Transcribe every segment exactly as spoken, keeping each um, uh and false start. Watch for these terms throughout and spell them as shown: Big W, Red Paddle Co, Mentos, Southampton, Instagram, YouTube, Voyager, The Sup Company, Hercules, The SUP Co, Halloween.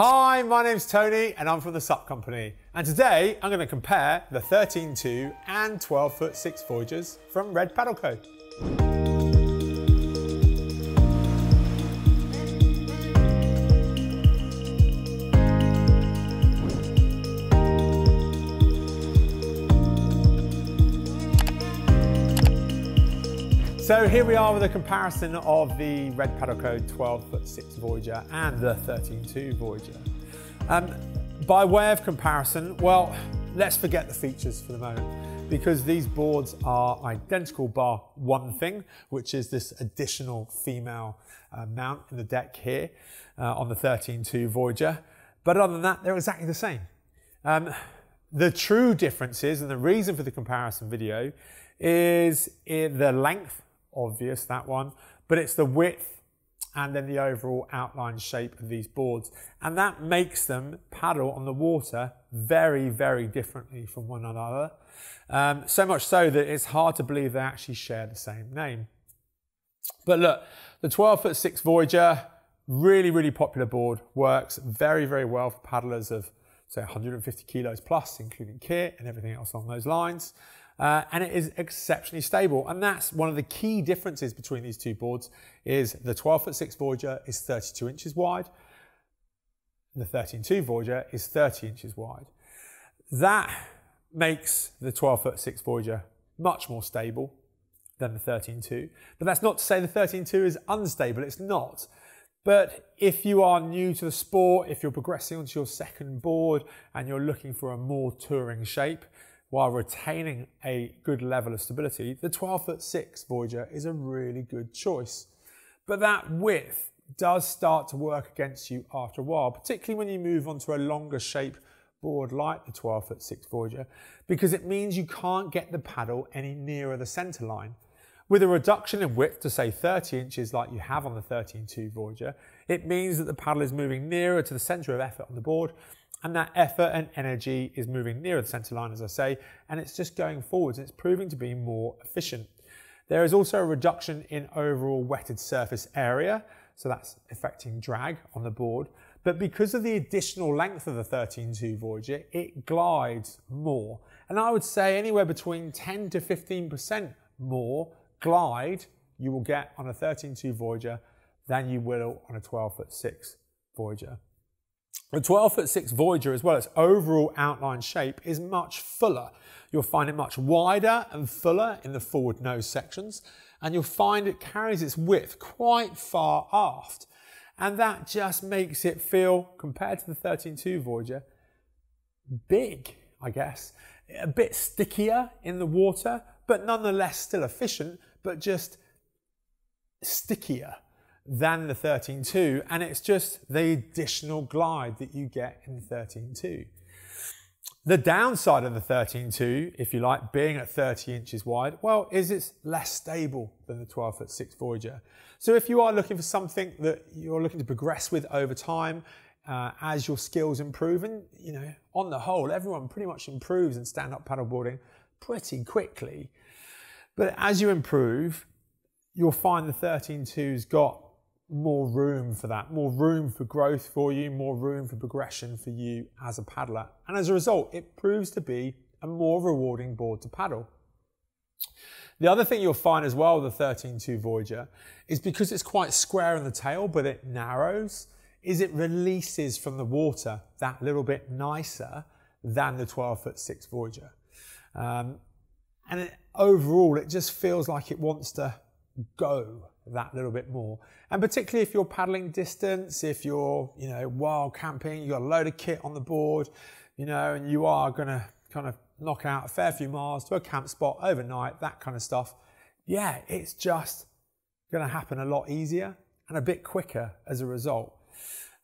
Hi, my name's Tony and I'm from The Sup Company, and today I'm going to compare the thirteen two and twelve foot six Voyagers from Red Paddle Co. So here we are with a comparison of the Red Paddle Co twelve foot six Voyager and the thirteen two Voyager. Um, by way of comparison, well, let's forget the features for the moment, because these boards are identical bar one thing, which is this additional female uh, mount in the deck here uh, on the thirteen two Voyager. But other than that, they're exactly the same. Um, the true difference is, and the reason for the comparison video, is in the length. Obvious, that one, but it's the width and then the overall outline shape of these boards, and that makes them paddle on the water very very differently from one another, um, so much so that it's hard to believe they actually share the same name. But look, the twelve foot six Voyager, really really popular board, works very very well for paddlers of say one hundred fifty kilos plus, including kit and everything else along those lines. Uh, and it is exceptionally stable, and that's one of the key differences between these two boards. Is the twelve foot six Voyager is thirty-two inches wide, and the thirteen two Voyager is thirty inches wide. That makes the twelve foot six Voyager much more stable than the thirteen two, but that's not to say the thirteen two is unstable, it's not. But if you are new to the sport, if you're progressing onto your second board and you're looking for a more touring shape, while retaining a good level of stability, the twelve foot six Voyager is a really good choice. But that width does start to work against you after a while, particularly when you move onto a longer shape board like the twelve foot six Voyager, because it means you can't get the paddle any nearer the center line. With a reduction in width to say thirty inches like you have on the thirteen two Voyager, it means that the paddle is moving nearer to the center of effort on the board, and that effort and energy is moving nearer the center line, as I say, and it's just going forwards, and it's proving to be more efficient. There is also a reduction in overall wetted surface area, so that's affecting drag on the board, but because of the additional length of the thirteen two Voyager, it glides more, and I would say anywhere between ten to fifteen percent more glide you will get on a thirteen two Voyager than you will on a twelve foot six Voyager. The twelve foot six Voyager, as well as overall outline shape, is much fuller. You'll find it much wider and fuller in the forward nose sections, and you'll find it carries its width quite far aft, and that just makes it feel, compared to the thirteen two Voyager, big, I guess. A bit stickier in the water, but nonetheless still efficient, but just stickier than the thirteen two, and it's just the additional glide that you get in the thirteen two. The downside of the thirteen two, if you like, being at thirty inches wide, well, is it's less stable than the twelve foot six Voyager. So if you are looking for something that you're looking to progress with over time, uh, as your skills improve, and you know, on the whole, everyone pretty much improves in stand-up paddleboarding pretty quickly. But as you improve, you'll find the thirteen two's got more room for that, more room for growth for you, more room for progression for you as a paddler. And as a result, it proves to be a more rewarding board to paddle. The other thing you'll find as well with the thirteen two Voyager is, because it's quite square in the tail, but it narrows, is it releases from the water that little bit nicer than the twelve foot six Voyager. Um, and it, overall, it just feels like it wants to go that little bit more, and particularly if you're paddling distance, if you're you know wild camping, you've got a load of kit on the board, you know and you are going to kind of knock out a fair few miles to a camp spot overnight, that kind of stuff. Yeah, it's just going to happen a lot easier and a bit quicker as a result.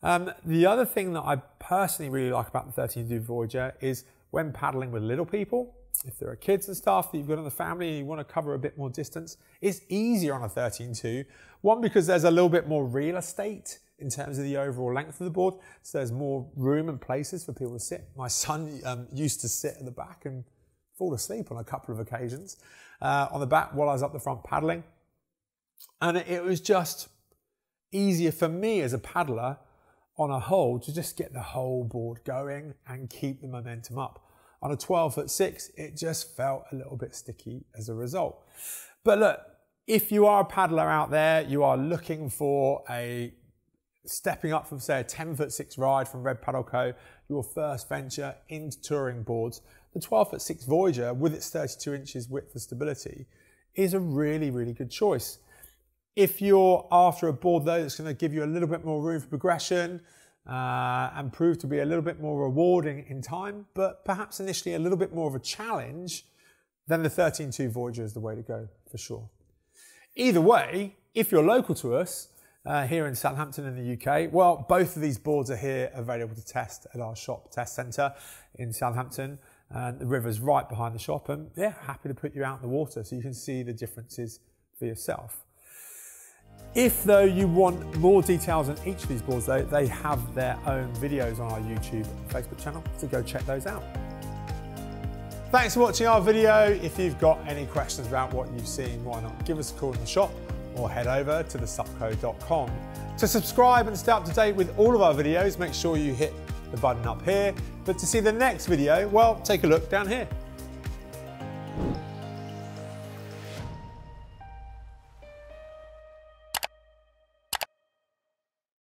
Um, the other thing that I personally really like about the thirteen two Voyager is, when paddling with little people, if there are kids and stuff that you've got in the family and you want to cover a bit more distance, it's easier on a thirteen two. One, because there's a little bit more real estate in terms of the overall length of the board, so there's more room and places for people to sit. My son um, used to sit at the back and fall asleep on a couple of occasions uh, on the back while I was up the front paddling. And it was just easier for me as a paddler on a hole to just get the whole board going and keep the momentum up. On a twelve foot six, it just felt a little bit sticky as a result. But look, if you are a paddler out there, you are looking for a stepping up from say a ten foot six ride from Red Paddle Co, your first venture into touring boards, the twelve foot six Voyager with its thirty-two inches width for stability is a really, really good choice. If you're after a board though that's going to give you a little bit more room for progression uh, and prove to be a little bit more rewarding in time, but perhaps initially a little bit more of a challenge, then the thirteen two Voyager is the way to go for sure. Either way, if you're local to us uh, here in Southampton in the U K, well, both of these boards are here available to test at our shop test centre in Southampton. And the river's right behind the shop, and yeah, happy to put you out in the water so you can see the differences for yourself. If though you want more details on each of these boards though, they have their own videos on our YouTube and Facebook channel, so go check those out. Thanks for watching our video. If you've got any questions about what you've seen, why not give us a call in the shop or head over to the sup co dot com. To subscribe and stay up to date with all of our videos, make sure you hit the button up here. But to see the next video, well, take a look down here.